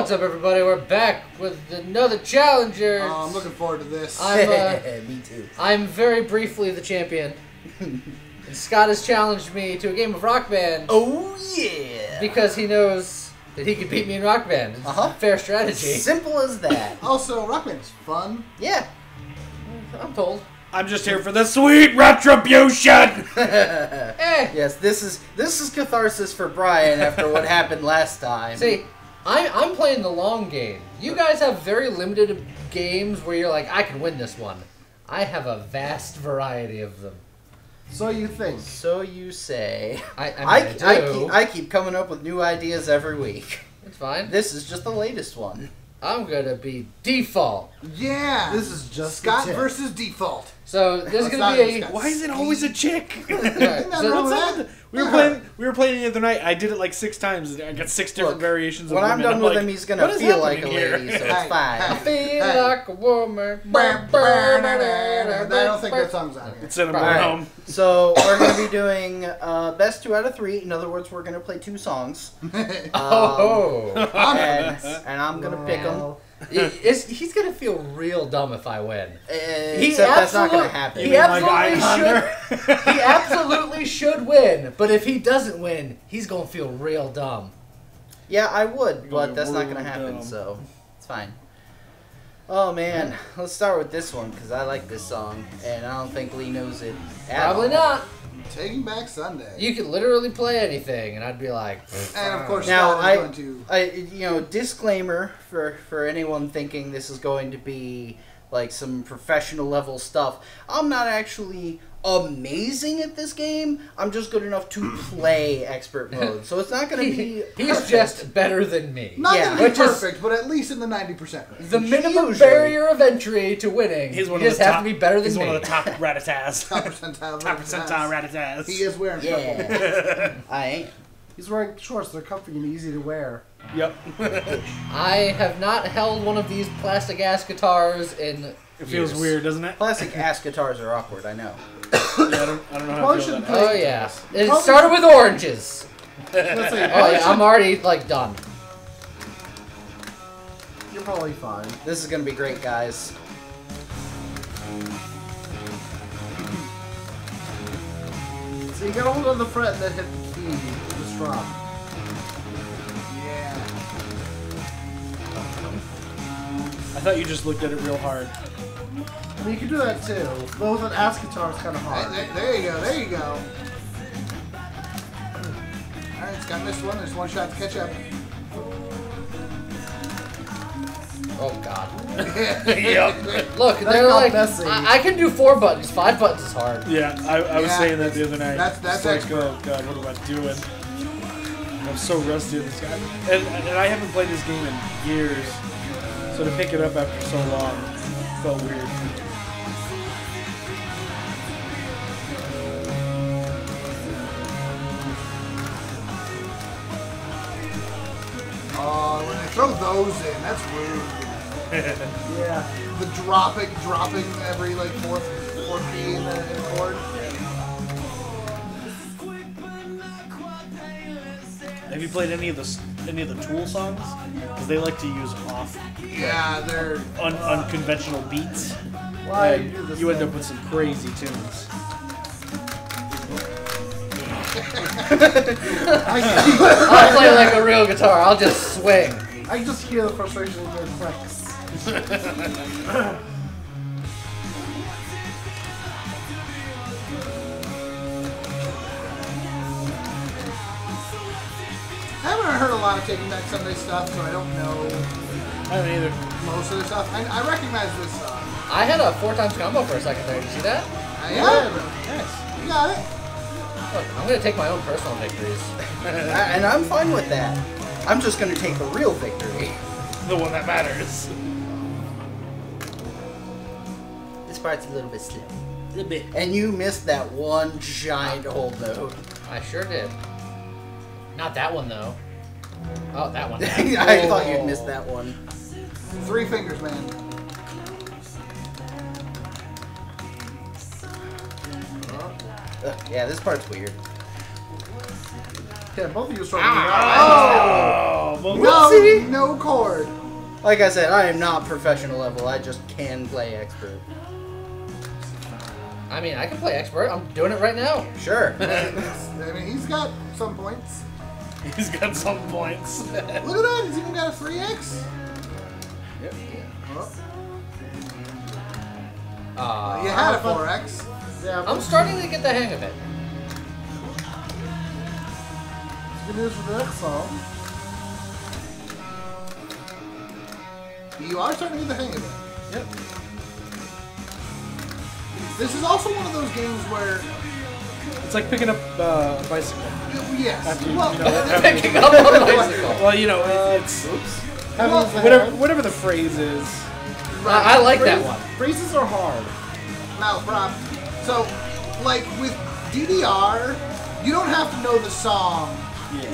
What's up, everybody? We're back with another Challenger. Oh, I'm looking forward to this. Me too. I'm very briefly the champion. And Scott has challenged me to a game of Rock Band. Oh, yeah. Because he knows that he could beat me in Rock Band. Uh-huh. Fair strategy. As simple as that. Also, Rock Band's fun. Yeah. I'm told. I'm just here for the sweet retribution. Eh. Yes, this is catharsis for Brian after what happened last time. See, I'm playing the long game. You guys have very limited games where you're like, I can win this one. I have a vast variety of them. So you think? So you say? I keep coming up with new ideas every week. It's fine. This is just the latest one. I'm gonna be default. Yeah, this is just Scott versus default. So there's gonna be a. Why is it always a chick? We were playing the other night. I did it like 6 times. And I got 6 different variations. When I'm done with him, he's gonna feel like a lady, so it's fine. I feel like a woman. I don't think that song's on here. It's in a home. So we're gonna be doing best 2 out of 3. In other words, we're gonna play 2 songs. And I'm gonna pick them. He's gonna feel real dumb if I win. Except that's not gonna happen. He absolutely should win. But if he doesn't win, he's gonna feel real dumb. Yeah, I would, but that's not gonna happen. So it's fine. Oh man, let's start with this one because I like this song, and I don't think Lee knows it. Probably not. Taking Back Sunday. You could literally play anything, and I'd be like. And of course, now you know, disclaimer for anyone thinking this is going to be like some professional level stuff. I'm not actually amazing at this game. I'm just good enough to play expert mode, so it's not going to be. He's just better than me. Not gonna be perfect, but at least in the 90% range. The minimum barrier of entry to winning. He's one of the top. To be better than me. He's one of the top ratatas. Top percentile ratatas. He is wearing trouble. I ain't. He's wearing shorts. They're comfy and easy to wear. Yep. I have not held one of these plastic ass guitars in. It feels weird, doesn't it? Plastic ass guitars are awkward. I know. Yeah, I don't know how to feel that. Oh yeah. It started with oranges. Let's see, I'm already like done. You're probably fine. This is gonna be great, guys. So you got hold of the fret that hit the key with the strum. Yeah. I thought you just looked at it real hard. I mean, you can do that too. Though with an ass guitar, it's kind of hard. There you go, there you go. Alright, Scott missed one. There's one shot to catch up. Oh, God. Yep. Look, they're like, I can do 4 buttons. 5 buttons is hard. Yeah, I was saying that the other night. That's like, oh, God, what am I doing? I'm so rusty at this guy. And I haven't played this game in years, so to pick it up after so long felt weird. When they throw those in, that's rude. Yeah. The dropping every like fourth beat in the chord. Have you played any of the Tool songs? Because they like to use off. Yeah, they're unconventional beats. Why? You end up with some crazy tunes. I'll play like a real guitar. I'll just swing. I can just hear the frustration of their clicks. I haven't heard a lot of Taking Back Sunday stuff, so I don't know. I haven't either. Most of the stuff. I recognize this song. I had a 4x combo for a second there. Did you see that? I am. Nice. You got it. Look, I'm going to take my own personal victories. And I'm fine with that. I'm just going to take the real victory. The one that matters. This part's a little bit slow. A little bit. And you missed that one giant old note. I sure did. Not that one, though. Oh, that one. I thought you'd missed that one. 3 fingers, man. Yeah, this part's weird. Yeah, both of you struggled. Oh! No chord. Like I said, I am not professional level. I just can play expert. I mean, I can play expert. I'm doing it right now. Sure. I mean, he's got some points. He's got some points. Look at that. He's even got a 3X. Yep. Oh. You had a 4X. Yeah, I'm starting to get the hang of it. Good news for the next song. You are starting to get the hang of it. Yep. This is also one of those games where it's like picking up a bicycle. Yes. Picking up a bicycle. Well, you know, it's whatever the phrase is. Right. I like that one. Phrases are hard. No problem. So, like with DDR, you don't have to know the song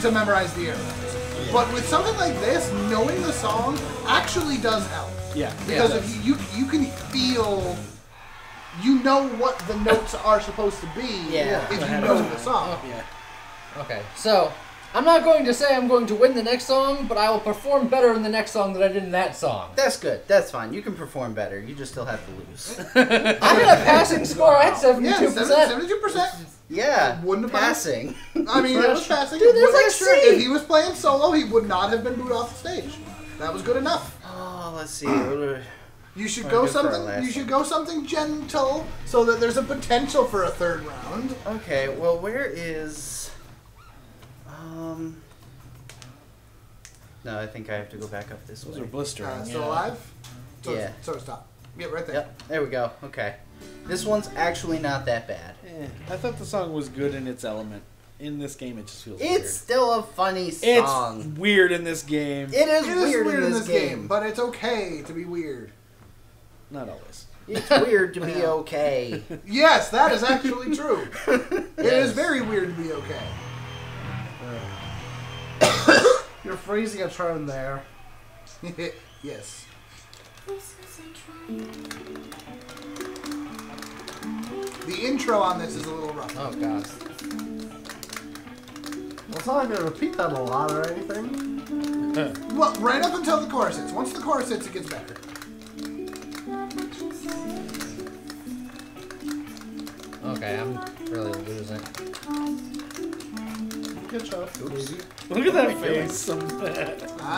to memorize the eras. Yeah. But with something like this, knowing the song actually does help. Yeah. Because if you can feel. You know what the notes are supposed to be if you know the song. Oh, yeah. Okay, so I'm not going to say I'm going to win the next song, but I will perform better in the next song than I did in that song. That's good. That's fine. You can perform better. You just still have to lose. I had a passing score at 72%. Yeah, 72%. Yeah, wouldn't have passing. I mean, it was passing. Dude, there's like C. If he was playing solo, he would not have been booed off the stage. That was good enough. Oh, let's see. You should go something gentle so that there's a potential for a third round. Okay, well where is no, I think I have to go back up this way. Those are blisters. Still alive? So yeah. So stop. Yeah, right there. Yep. There we go. Okay. This one's actually not that bad. Eh, I thought the song was good in its element. In this game, it just feels weird. It's still a funny song. It's weird in this game. It is weird in this game, but it's okay to be weird. Not always. It's weird to be okay. Yes, that is actually true. It is very weird to be okay. You're phrasing a turn there. Yes. The intro on this is a little rough. Oh, gosh. Well, it's not like I repeat that a lot or anything. Well, right up until the chorus hits. Once the chorus hits, it gets better. Okay, I'm really losing. Good job. Oops. Look at that face. I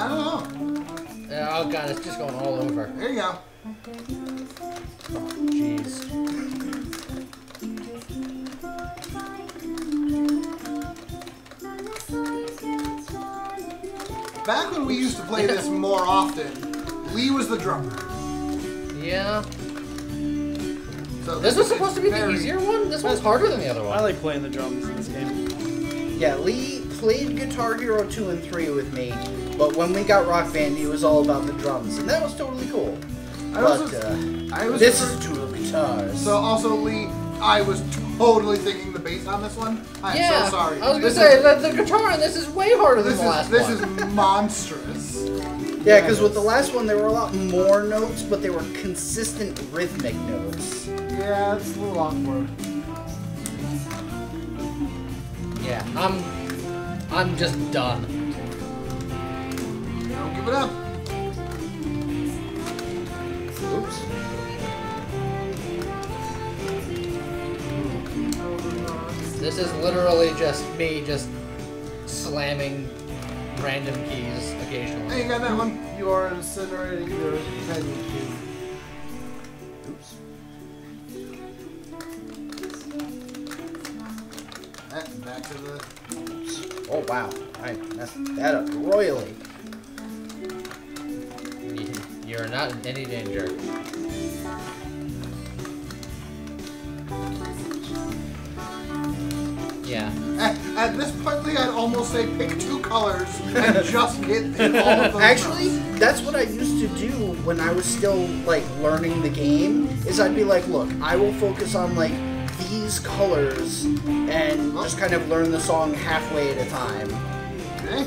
don't know. Yeah, oh god, it's just going all over. There you go. Oh, jeez. Back when we used to play this more often, Lee was the drummer. Yeah. So this was supposed to be the easier one? This one's harder than the other one. I like playing the drums in this game. Yeah, Lee played Guitar Hero 2 and 3 with me, but when we got Rock Band, he was all about the drums, and that was totally cool. This is a duel of guitars. So also, Lee, I was totally thinking the bass on this one. I'm so sorry. I was going to say, the guitar on this is way harder than the last one. This is monstrous. Yeah, because with the last one, there were a lot more notes, but they were consistent rhythmic notes. Yeah, it's a little awkward. Yeah, I'm just done. Don't give it up. Oops. This is literally just me just slamming random keys occasionally. Hey, you got that one. You are incinerating your companion key. Oops. That's back to the... Oops. Oh, wow. I messed that up royally. You're not in any danger. Yeah. At this point, Lee, I'd almost say pick two colors and just get all of those. Actually, that's what I used to do when I was still like learning the game. Is I'd be like, look, I will focus on like these colors and just kind of learn the song halfway at a time. Okay.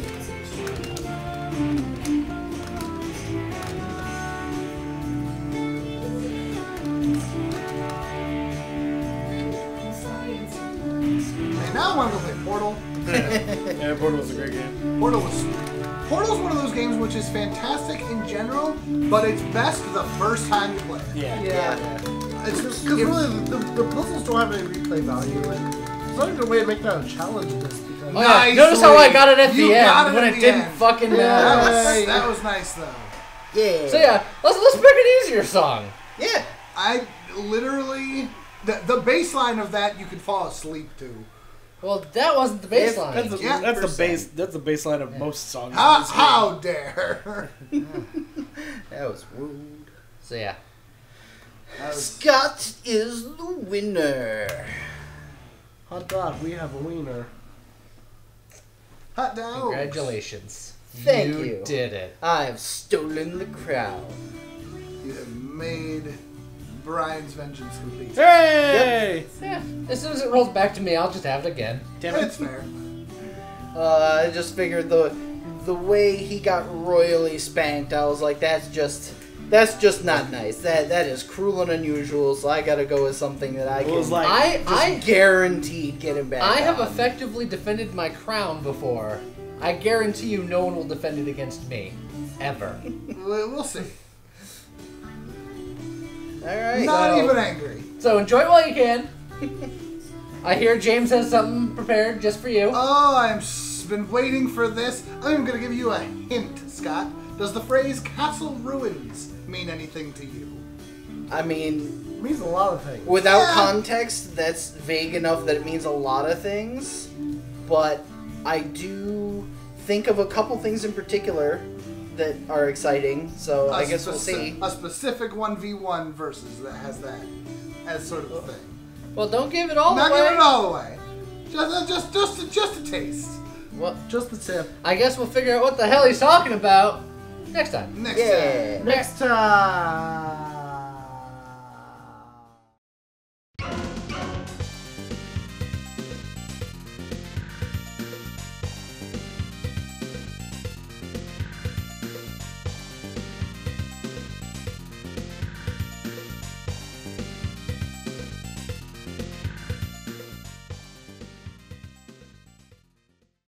Now I want to go play Portal. Yeah, Portal's a great game. Portal's one of those games which is fantastic in general, but it's best the first time you play it. Yeah. Because really, the puzzles don't have any replay value. Like, there's not even a way to make that a challenge list. Because nice. Notice how I got it at the end when it didn't fucking matter. That was nice though. Yeah. So yeah, let's pick an easier song. Yeah. I literally the baseline of that you could fall asleep to. Well, that wasn't the baseline. That's the baseline of most songs. How dare! That was rude. So yeah, Scott is the winner. Hot dog, we have a wiener. Hot dog! Congratulations! Thank you. You did it. I have stolen the crowd. You have made Brian's vengeance complete. Hey! Yep. Yeah. As soon as it rolls back to me, I'll just have it again. Damn it. That's fair. I just figured the way he got royally spanked, I was like, that's just not nice. That is cruel and unusual. So I gotta go with something that I can. Like, I guaranteed get him back. I have effectively defended my crown before. I guarantee you, no one will defend it against me, ever. We'll see. All right, Not even angry. So enjoy it while you can. I hear James has something prepared just for you. Oh, I've been waiting for this. I'm going to give you a hint, Scott. Does the phrase Castle Ruins mean anything to you? I mean, it means a lot of things. Without context, that's vague enough that it means a lot of things. But I do think of a couple things in particular that are exciting, so I guess we'll see. A specific 1v1 versus that has that as sort of a thing. Well, don't give it all away. Not give it all away. Just a taste. What? Just the tip. I guess we'll figure out what the hell he's talking about next time. Next time.